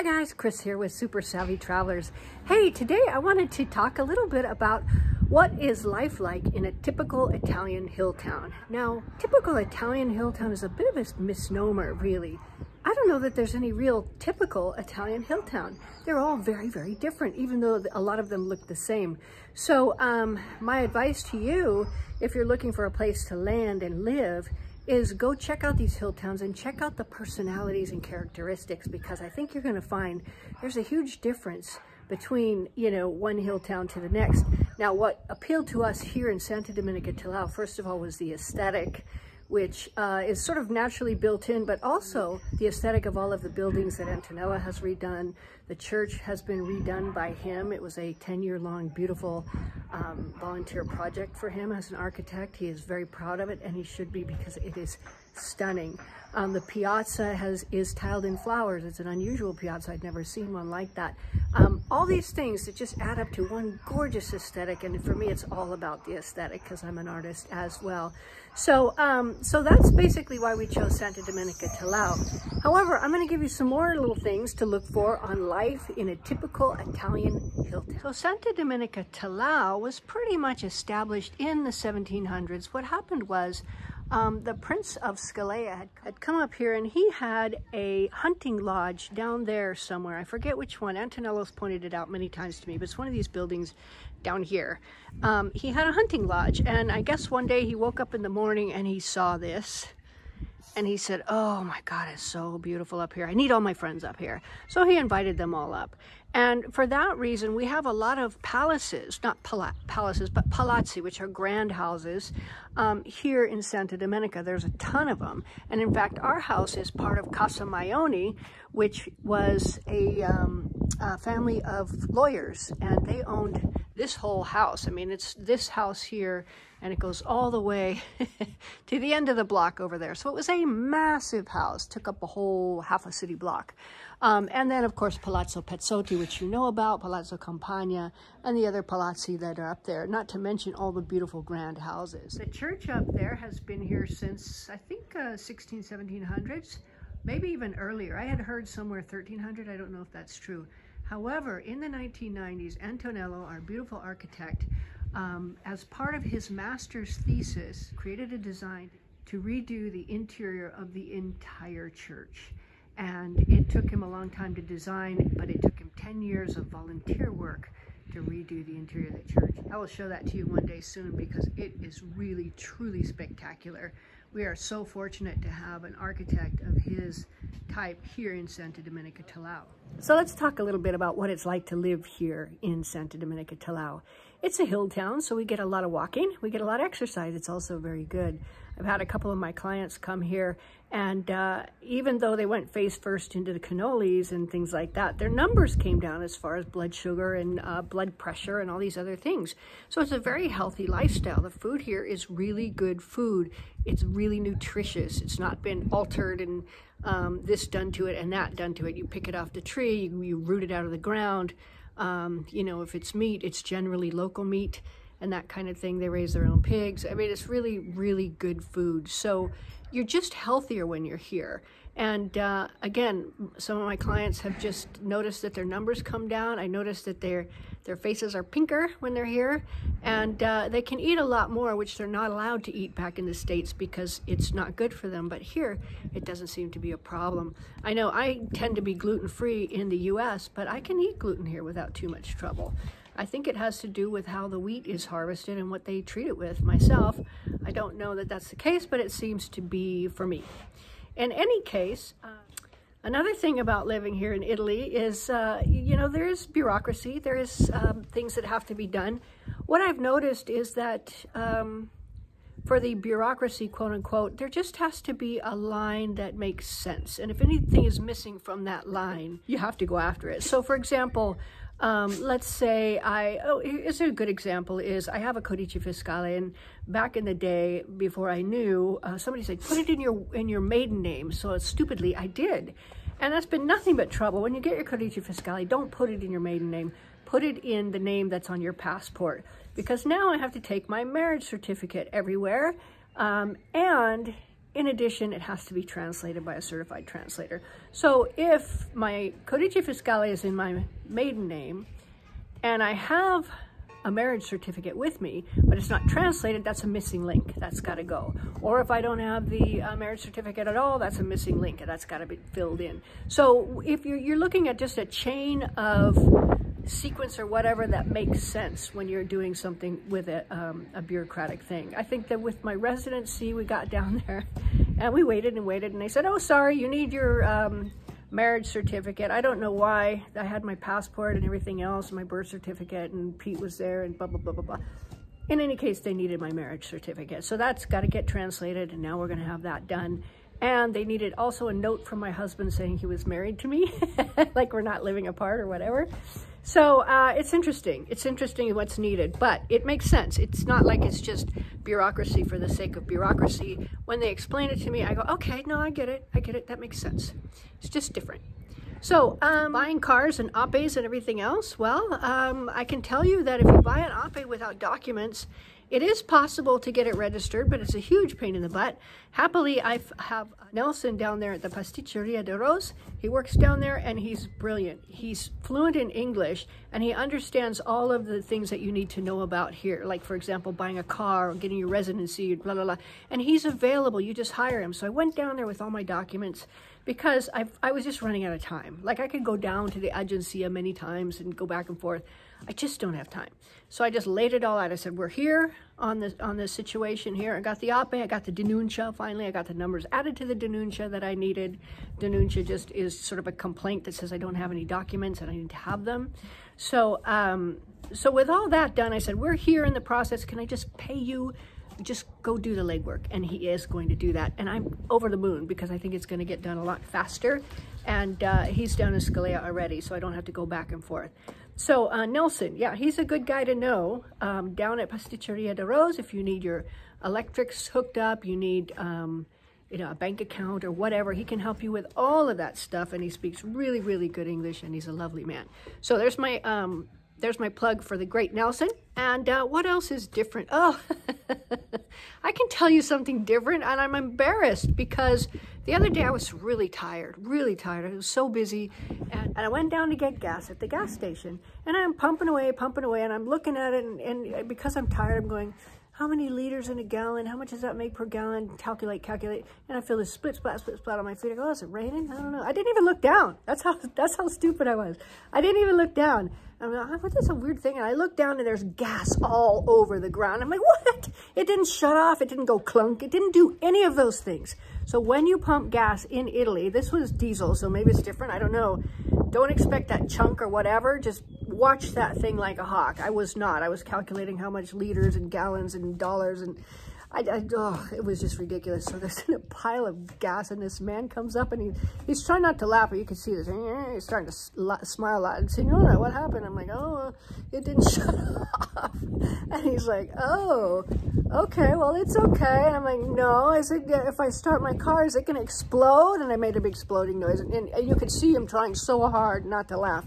Hi guys, Chris here with Super Savvy Travelers. Hey, today I wanted to talk a little bit about what is life like in a typical Italian hill town. Now, typical Italian hill town is a bit of a misnomer, really. I don't know that there's any real typical Italian hill town. They're all very, very different, even though a lot of them look the same. So my advice to you, if you're looking for a place to land and live, is go check out these hill towns and check out the personalities and characteristics, because I think you're gonna find there's a huge difference between, you know, one hill town to the next. Now, what appealed to us here in Santa Domenica Talao, first of all, was the aesthetic, which is sort of naturally built in, but also the aesthetic of all of the buildings that Antonella has redone. The church has been redone by him. It was a 10-year long, beautiful volunteer project for him as an architect. He is very proud of it, and he should be, because it is stunning. The piazza is tiled in flowers. It's an unusual piazza. I'd never seen one like that. All these things that just add up to one gorgeous aesthetic, and for me it's all about the aesthetic because I'm an artist as well. So so that's basically why we chose Santa Domenica Talao. However, I'm going to give you some more little things to look for on life in a typical Italian hill town. So Santa Domenica Talao was pretty much established in the 1700s. What happened was the Prince of Scalia had come up here, and he had a hunting lodge down there somewhere. I forget which one. Antonello's pointed it out many times to me, but it's one of these buildings down here. He had a hunting lodge, and I guess one day he woke up in the morning and he saw this. And he said, oh my God, it's so beautiful up here. I need all my friends up here. So he invited them all up. And for that reason, we have a lot of palaces, not palaces, but palazzi, which are grand houses here in Santa Domenica. There's a ton of them. And in fact, our house is part of Casa Maione, which was a family of lawyers, and they owned this whole house. I mean, it's this house here, and it goes all the way to the end of the block over there. So it was a massive house, took up a whole half a city block. And then, of course, Palazzo Pezzotti, which you know about, Palazzo Campagna, and the other palazzi that are up there, not to mention all the beautiful grand houses. The church up there has been here since, I think, 1700s, maybe even earlier. I had heard somewhere 1300. I don't know if that's true. However, in the 1990s, Antonello, our beautiful architect, as part of his master's thesis, created a design to redo the interior of the entire church. And it took him a long time to design, but it took him 10 years of volunteer work to redo the interior of the church. I will show that to you one day soon, because it is really, truly spectacular. We are so fortunate to have an architect of his type here in Santa Domenica Talao. So let's talk a little bit about what it's like to live here in Santa Domenica Talao. It's a hill town, so we get a lot of walking. We get a lot of exercise. It's also very good. I've had a couple of my clients come here, and even though they went face first into the cannolis and things like that, their numbers came down as far as blood sugar and blood pressure and all these other things. So it's a very healthy lifestyle. The food here is really good food. It's really nutritious. It's not been altered and this done to it and that done to it. You pick it off the tree, you root it out of the ground. You know, if it's meat, it's generally local meat and that kind of thing. They raise their own pigs. I mean, it's really, really good food. So you're just healthier when you're here. And again, some of my clients have just noticed that their numbers come down. I noticed that their faces are pinker when they're here, and they can eat a lot more, which they're not allowed to eat back in the States because it's not good for them. But here, it doesn't seem to be a problem. I know I tend to be gluten-free in the US, but I can eat gluten here without too much trouble. I think it has to do with how the wheat is harvested and what they treat it with. Myself, I don't know that that's the case, but it seems to be for me. In any case, another thing about living here in Italy is, you know, there is bureaucracy. There is things that have to be done. What I've noticed is that for the bureaucracy, quote unquote, there just has to be a line that makes sense. And if anything is missing from that line, you have to go after it. So, for example, let's say here's a good example is I have a codice fiscale, and back in the day before I knew, somebody said, put it in your maiden name. So stupidly I did. And that's been nothing but trouble. When you get your codice fiscale, don't put it in your maiden name. Put it in the name that's on your passport, because now I have to take my marriage certificate everywhere. And In addition, it has to be translated by a certified translator. So if my codice fiscale is in my maiden name and I have a marriage certificate with me, but it's not translated, that's a missing link. That's got to go. Or if I don't have the marriage certificate at all, that's a missing link, and that's got to be filled in. So if you're looking at just a chain of sequence or whatever that makes sense when you're doing something with a bureaucratic thing. I think that with my residency, we got down there and we waited and waited, and they said, oh, sorry, you need your marriage certificate. I don't know why. I had my passport and everything else, my birth certificate, and Pete was there and blah, blah, blah, blah, blah. In any case, they needed my marriage certificate. So that's got to get translated, and now we're going to have that done. And they needed also a note from my husband saying he was married to me, like we're not living apart or whatever. So it's interesting. It's interesting what's needed, but it makes sense. It's not like it's just bureaucracy for the sake of bureaucracy. When they explain it to me, I go, okay, no, I get it. I get it. That makes sense. It's just different. So buying cars and APEs and everything else, well, I can tell you that if you buy an APE without documents, it is possible to get it registered, but it's a huge pain in the butt. Happily, I have Nelson down there at the Pasticceria de Rose. He works down there, and he's brilliant. He's fluent in English, and he understands all of the things that you need to know about here, like, for example, buying a car or getting your residency, blah, blah, blah. And he's available. You just hire him. So I went down there with all my documents because I was just running out of time. Like, I could go down to the agencia many times and go back and forth. I just don't have time. So I just laid it all out. I said, we're here on this situation here. I got the APE, I got the denuncia. Finally, I got the numbers added to the denuncia that I needed. Denuncia just is sort of a complaint that says I don't have any documents and I need to have them. So, so with all that done, I said, we're here in the process. Can I just pay you? Just go do the legwork. And he is going to do that. And I'm over the moon because I think it's going to get done a lot faster. And he's down in Scalia already, so I don't have to go back and forth. So Nelson, yeah, he's a good guy to know down at Pasticceria de Rose. If you need your electrics hooked up, you need you know, a bank account or whatever, he can help you with all of that stuff. And he speaks really, really good English, and he's a lovely man. So there's my plug for the great Nelson. And what else is different? Oh, I can tell you something different, and I'm embarrassed because the other day I was really tired. I was so busy, and I went down to get gas at the gas station, and I'm pumping away, and I'm looking at it, and because I'm tired, I'm going, how many liters in a gallon? How much does that make per gallon? Calculate, calculate. And I feel this split, splat on my feet. I go, oh, is it raining? I don't know. I didn't even look down. That's how stupid I was. I didn't even look down. I'm like, what is a weird thing? And I look down and there's gas all over the ground. I'm like, what? It didn't shut off. It didn't go clunk. It didn't do any of those things. So when you pump gas in Italy, this was diesel, so maybe it's different. I don't know. Don't expect that chunk or whatever. Just watch that thing like a hawk. I was not. I was calculating how much liters and gallons and dollars, and oh, it was just ridiculous. So there's a pile of gas, and this man comes up, and he's trying not to laugh, but you can see this. He's starting to smile a lot and say, no, what happened? I'm like, oh, it didn't shut off. And he's like, oh, okay, well, it's okay. And I'm like, no, is it, if I start my car, is it going to explode? And I made a big exploding noise, and you could see him trying so hard not to laugh.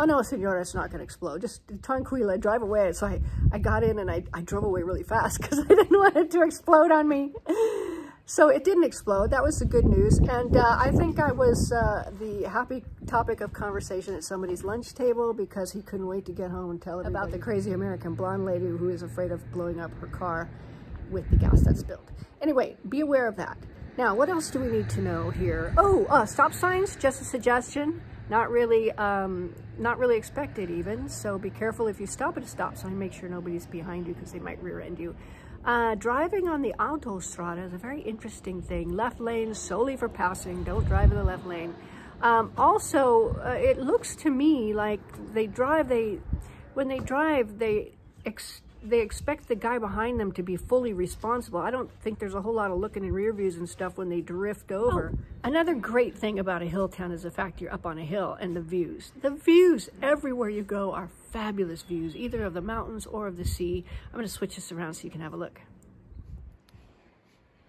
Oh, no, senora, it's not going to explode. Just tranquila, drive away. So I got in and I drove away really fast because I didn't want it to explode on me. So it didn't explode. That was the good news. And I think I was the happy topic of conversation at somebody's lunch table because he couldn't wait to get home and tell everybody about the crazy American blonde lady who is afraid of blowing up her car with the gas that's spilled. Anyway, be aware of that. Now, what else do we need to know here? Oh, stop signs, just a suggestion. Not really expected even, so be careful if you stop at a stop sign. Make sure nobody's behind you because they might rear end you. Driving on the autostrada is a very interesting thing. Left lane solely for passing. Don't drive in the left lane. It looks to me like when they drive, they expect the guy behind them to be fully responsible. I don't think there's a whole lot of looking in rear views and stuff when they drift over. Oh, another great thing about a hill town is the fact you're up on a hill and the views. The views everywhere you go are fabulous views, either of the mountains or of the sea. I'm going to switch this around so you can have a look.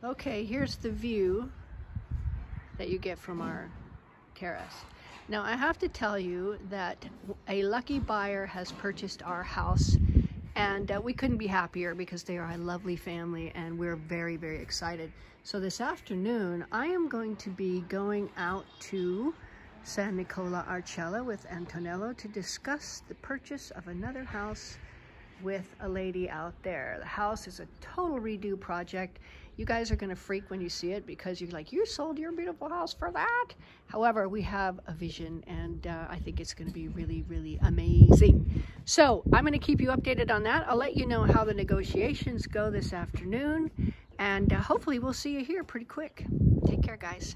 Okay, here's the view that you get from our terrace. Now, I have to tell you that a lucky buyer has purchased our house And we couldn't be happier because they are a lovely family and we're very, very excited. So this afternoon, I am going to be going out to San Nicola Arcella with Antonella to discuss the purchase of another house with a lady out there. The house is a total redo project. You guys are gonna freak when you see it because you're like, you sold your beautiful house for that? However, we have a vision and I think it's gonna be really, really amazing. So I'm gonna keep you updated on that. I'll let you know how the negotiations go this afternoon and hopefully we'll see you here pretty quick. Take care, guys.